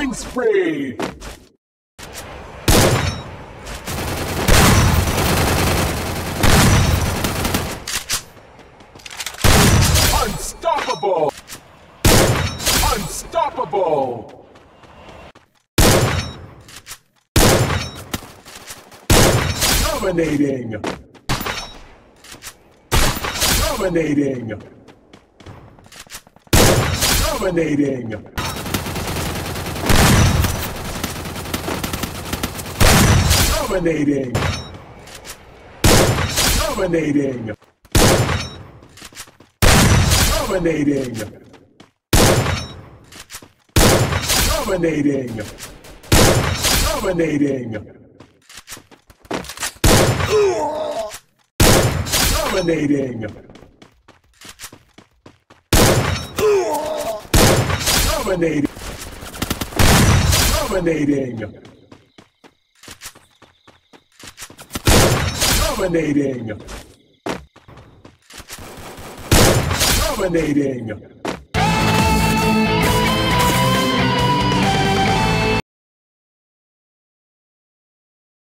killing spree! Unstoppable! Unstoppable! Dominating! Dominating! Dominating! Dominating! Dominating! Dominating! Dominating! Dominating! Dominating! Dominating! Dominating! Dominating! Dominating!